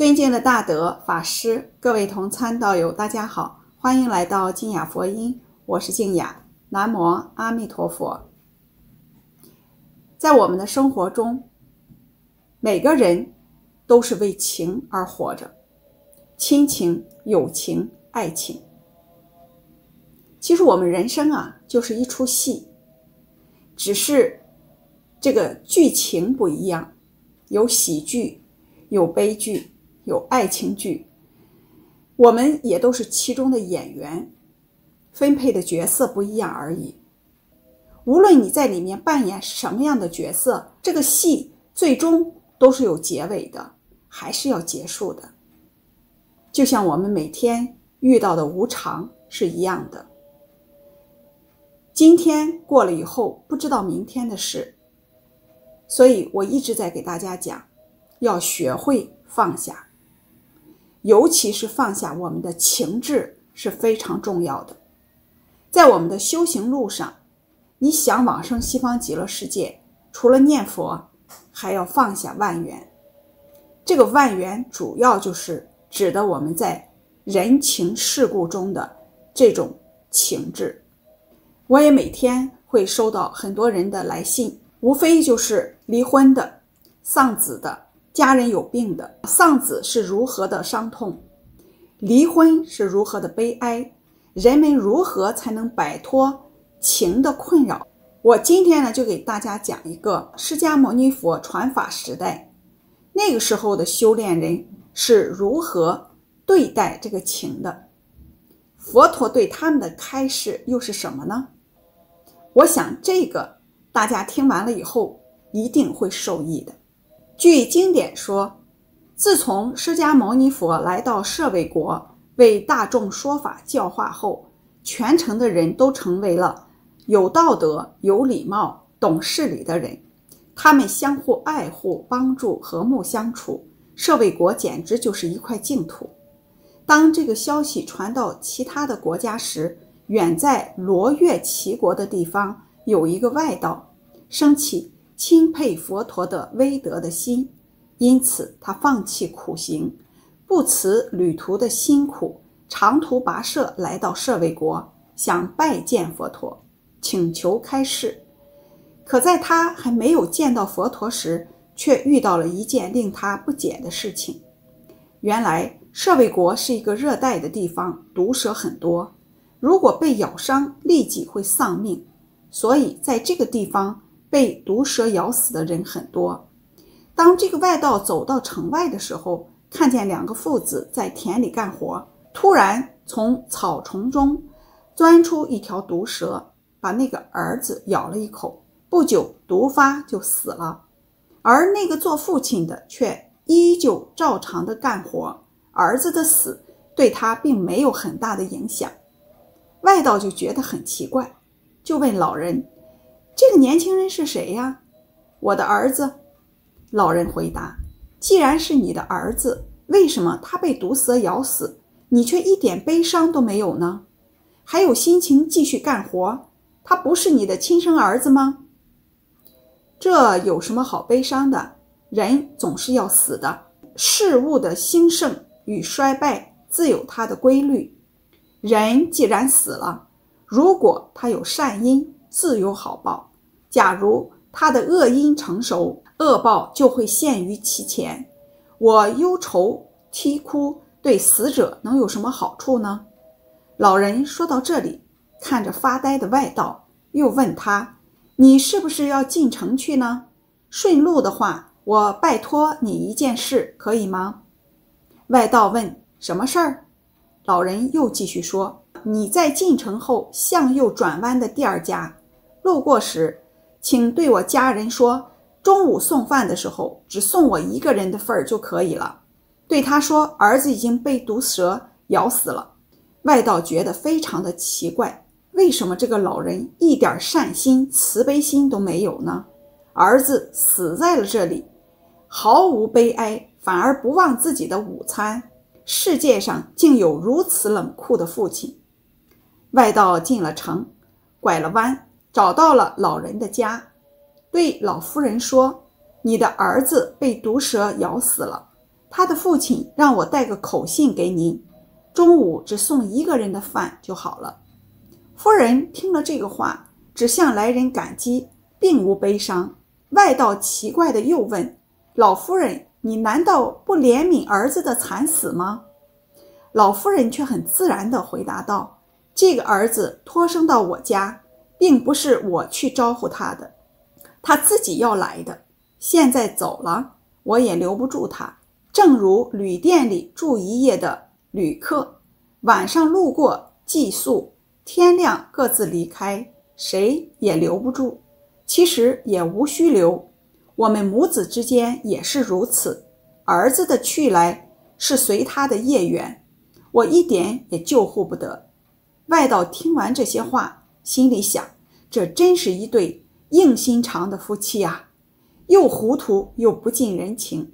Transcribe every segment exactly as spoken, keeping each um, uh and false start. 尊敬的大德法师，各位同参道友，大家好，欢迎来到静雅佛音，我是静雅。南无阿弥陀佛。在我们的生活中，每个人都是为情而活着，亲情、友情、爱情。其实我们人生啊，就是一出戏，只是这个剧情不一样，有喜剧，有悲剧，有爱情剧，我们也都是其中的演员，分配的角色不一样而已。无论你在里面扮演什么样的角色，这个戏最终都是有结尾的，还是要结束的。就像我们每天遇到的无常是一样的，今天过了以后，不知道明天的事。所以我一直在给大家讲，要学会放下，尤其是放下我们的情志是非常重要的。在我们的修行路上，你想往生西方极乐世界，除了念佛，还要放下万缘。这个万缘主要就是指的我们在人情世故中的这种情志。我也每天会收到很多人的来信，无非就是离婚的、丧子的、家人有病的。丧子是如何的伤痛，离婚是如何的悲哀，人们如何才能摆脱情的困扰。我今天呢，就给大家讲一个释迦牟尼佛传法时代，那个时候的修炼人是如何对待这个情的，佛陀对他们的开示又是什么呢？我想这个大家听完了以后一定会受益的。据经典说，自从释迦牟尼佛来到舍卫国为大众说法教化后，全城的人都成为了有道德、有礼貌、懂事理的人，他们相互爱护、帮助、和睦相处，舍卫国简直就是一块净土。当这个消息传到其他的国家时，远在罗越齐国的地方有一个外道升起钦佩佛陀的威德的心，因此他放弃苦行，不辞旅途的辛苦，长途跋涉来到舍卫国，想拜见佛陀，请求开示。可在他还没有见到佛陀时，却遇到了一件令他不解的事情。原来舍卫国是一个热带的地方，毒蛇很多，如果被咬伤，立即会丧命，所以在这个地方被毒蛇咬死的人很多。当这个外道走到城外的时候，看见两个父子在田里干活，突然从草丛中钻出一条毒蛇，把那个儿子咬了一口，不久毒发就死了。而那个做父亲的却依旧照常的干活，儿子的死对他并没有很大的影响。外道就觉得很奇怪，就问老人，这个年轻人是谁呀？我的儿子。老人回答，既然是你的儿子，为什么他被毒蛇咬死，你却一点悲伤都没有呢？还有心情继续干活？他不是你的亲生儿子吗？这有什么好悲伤的？人总是要死的。事物的兴盛与衰败自有它的规律，人既然死了，如果他有善因，自有好报，假如他的恶因成熟，恶报就会现于其前。我忧愁啼哭，对死者能有什么好处呢？老人说到这里，看着发呆的外道，又问他，你是不是要进城去呢？顺路的话，我拜托你一件事，可以吗？外道问，什么事儿？老人又继续说，你在进城后向右转弯的第二家，路过时请对我家人说，中午送饭的时候只送我一个人的份儿就可以了，对他说儿子已经被毒蛇咬死了。外道觉得非常的奇怪，为什么这个老人一点善心慈悲心都没有呢？儿子死在了这里，毫无悲哀，反而不忘自己的午餐，世界上竟有如此冷酷的父亲。外道进了城，拐了弯，找到了老人的家，对老夫人说，你的儿子被毒蛇咬死了，他的父亲让我带个口信给您，中午只送一个人的饭就好了。”夫人听了这个话，只向来人感激，并无悲伤，外道奇怪的又问：“老夫人，你难道不怜悯儿子的惨死吗？”老夫人却很自然地回答道：“这个儿子托生到我家，并不是我去招呼他的，他自己要来的。现在走了，我也留不住他，正如旅店里住一夜的旅客，晚上路过寄宿，天亮各自离开，谁也留不住。其实也无需留，我们母子之间也是如此。儿子的去来是随他的业缘，我一点也救护不得。”外道听完这些话，心里想，这真是一对硬心肠的夫妻啊，又糊涂又不近人情。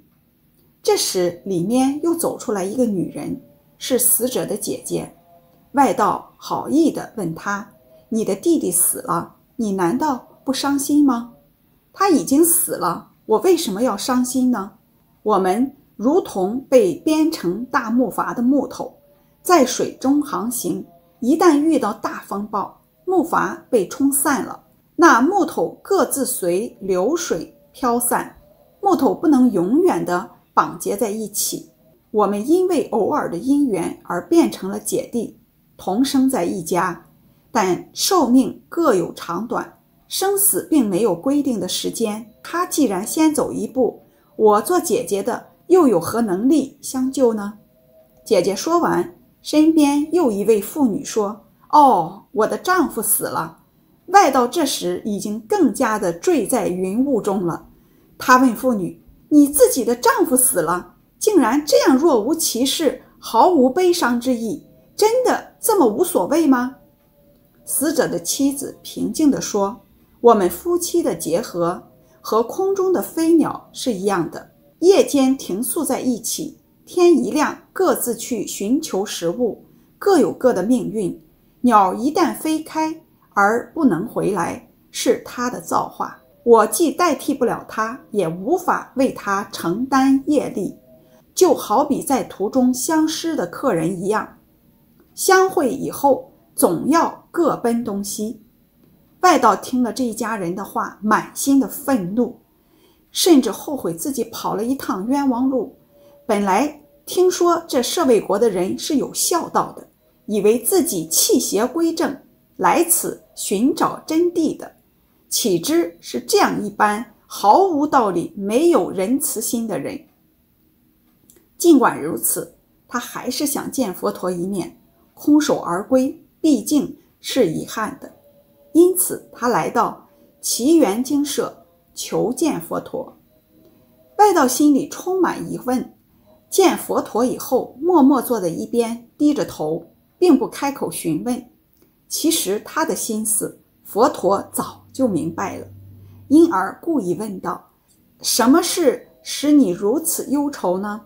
这时里面又走出来一个女人，是死者的姐姐。外道好意地问她：“你的弟弟死了，你难道不伤心吗？”“他已经死了，我为什么要伤心呢？我们如同被编成大木筏的木头，在水中航行，一旦遇到大风暴，木筏被冲散了，那木头各自随流水飘散，木头不能永远地绑结在一起。我们因为偶尔的因缘而变成了姐弟，同生在一家，但寿命各有长短，生死并没有规定的时间。他既然先走一步，我做姐姐的又有何能力相救呢？”姐姐说完，身边又一位妇女说：“哦，我的丈夫死了。”外道这时已经更加的坠在云雾中了。他问妇女：“你自己的丈夫死了，竟然这样若无其事，毫无悲伤之意，真的这么无所谓吗？”死者的妻子平静地说：“我们夫妻的结合和空中的飞鸟是一样的，夜间停宿在一起，天一亮各自去寻求食物，各有各的命运。鸟一旦飞开而不能回来，是他的造化，我既代替不了他，也无法为他承担业力，就好比在途中相失的客人一样，相会以后总要各奔东西。”外道听了这一家人的话，满心的愤怒，甚至后悔自己跑了一趟冤枉路。本来听说这舍卫国的人是有孝道的，以为自己弃邪归正，来此寻找真谛的，岂知是这样一般毫无道理、没有仁慈心的人。尽管如此，他还是想见佛陀一面，空手而归毕竟是遗憾的。因此他来到祇园精舍求见佛陀。外道心里充满疑问，见佛陀以后默默坐在一边，低着头，并不开口询问。其实他的心思佛陀早就明白了，因而故意问道：“什么事使你如此忧愁呢？”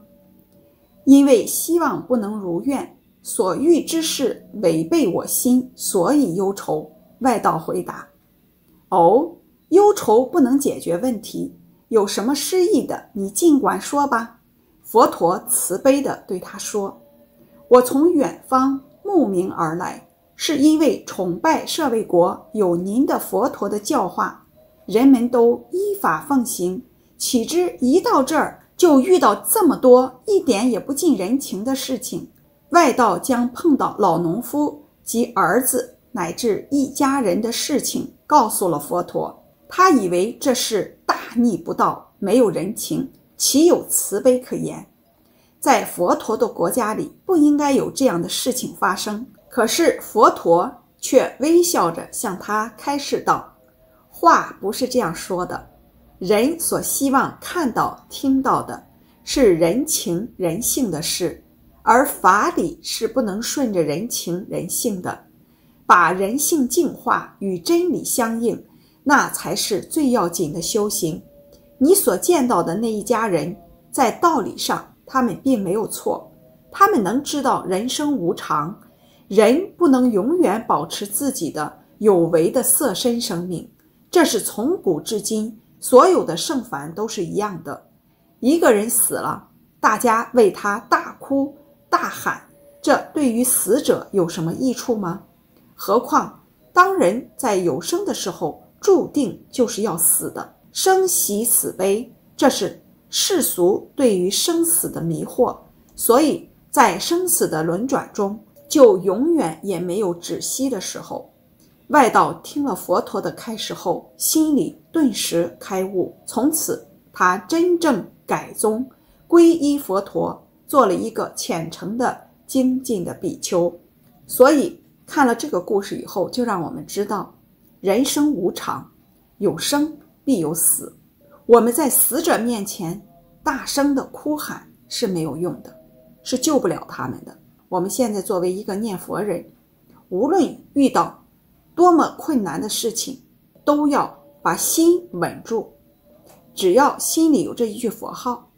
因为希望不能如愿，所欲之事违背我心，所以忧愁。外道回答：“哦，忧愁不能解决问题，有什么失意的，你尽管说吧。”佛陀慈悲地对他说：“我从远方慕名而来，是因为崇拜舍卫国有您的佛陀的教化，人们都依法奉行，岂知一到这儿就遇到这么多一点也不近人情的事情。外道将碰到老农夫及儿子乃至一家人的事情告诉了佛陀，他以为这是大逆不道，没有人情，岂有慈悲可言？在佛陀的国家里不应该有这样的事情发生。可是佛陀却微笑着向他开示道：话不是这样说的，人所希望看到听到的是人情人性的事，而法理是不能顺着人情人性的。把人性净化与真理相应，那才是最要紧的修行。你所见到的那一家人，在道理上他们并没有错，他们能知道人生无常，人不能永远保持自己的有为的色身生命，这是从古至今所有的圣凡都是一样的。一个人死了，大家为他大哭大喊，这对于死者有什么益处吗？何况当人在有生的时候注定就是要死的，生喜死悲，这是世俗对于生死的迷惑，所以在生死的轮转中就永远也没有止息的时候。外道听了佛陀的开示后，心里顿时开悟，从此他真正改宗，皈依佛陀，做了一个虔诚的精进的比丘。所以看了这个故事以后，就让我们知道人生无常，有生必有死，我们在死者面前大声的哭喊是没有用的，是救不了他们的。我们现在作为一个念佛人，无论遇到多么困难的事情，都要把心稳住，只要心里有这一句佛号，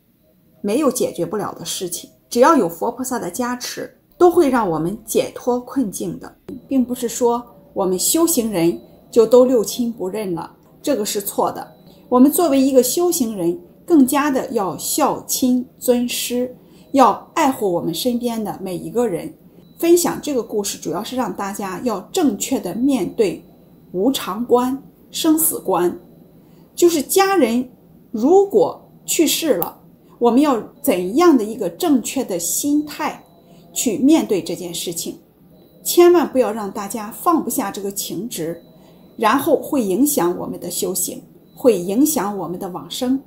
没有解决不了的事情，只要有佛菩萨的加持，都会让我们解脱困境的。并不是说我们修行人就都六亲不认了，这个是错的。我们作为一个修行人，更加的要孝亲尊师，要爱护我们身边的每一个人。分享这个故事主要是让大家要正确的面对无常观、生死观，就是家人如果去世了，我们要怎样的一个正确的心态去面对这件事情，千万不要让大家放不下这个情执，然后会影响我们的修行，会影响我们的往生，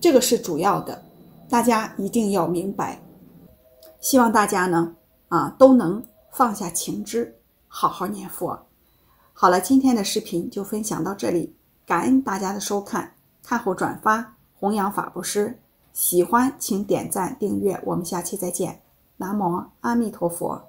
这个是主要的，大家一定要明白。希望大家呢啊，都能放下情执，好好念佛。好了，今天的视频就分享到这里，感恩大家的收看，看后转发，弘扬法布施。喜欢请点赞订阅，我们下期再见。南无阿弥陀佛。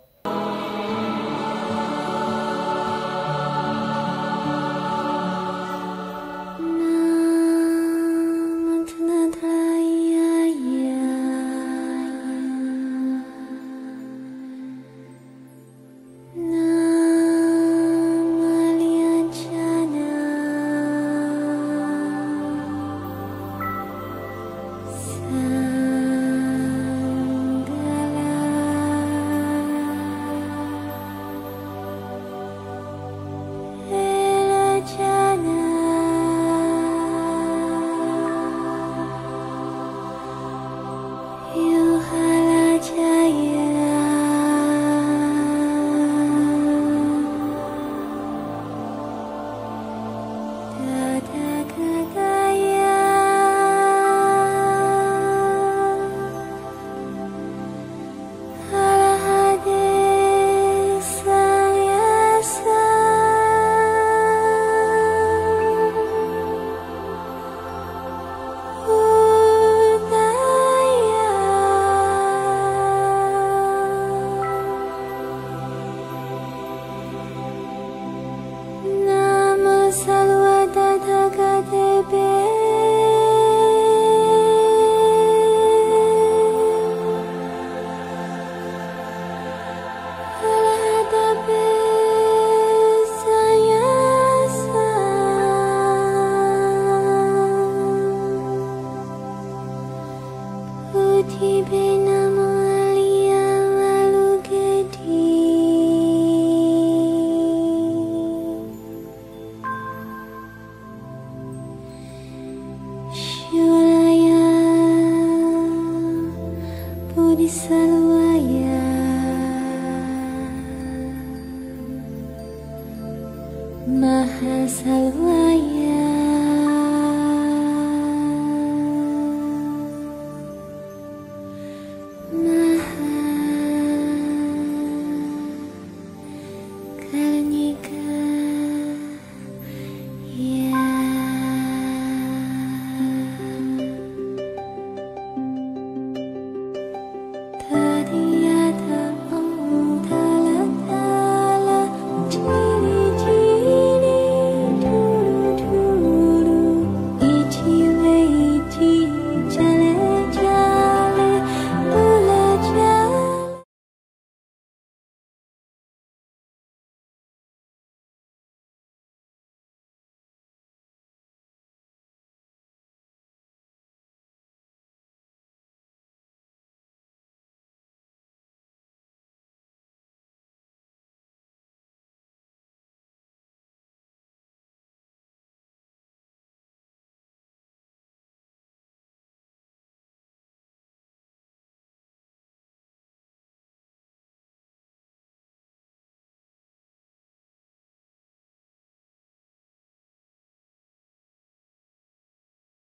Maha Salvaya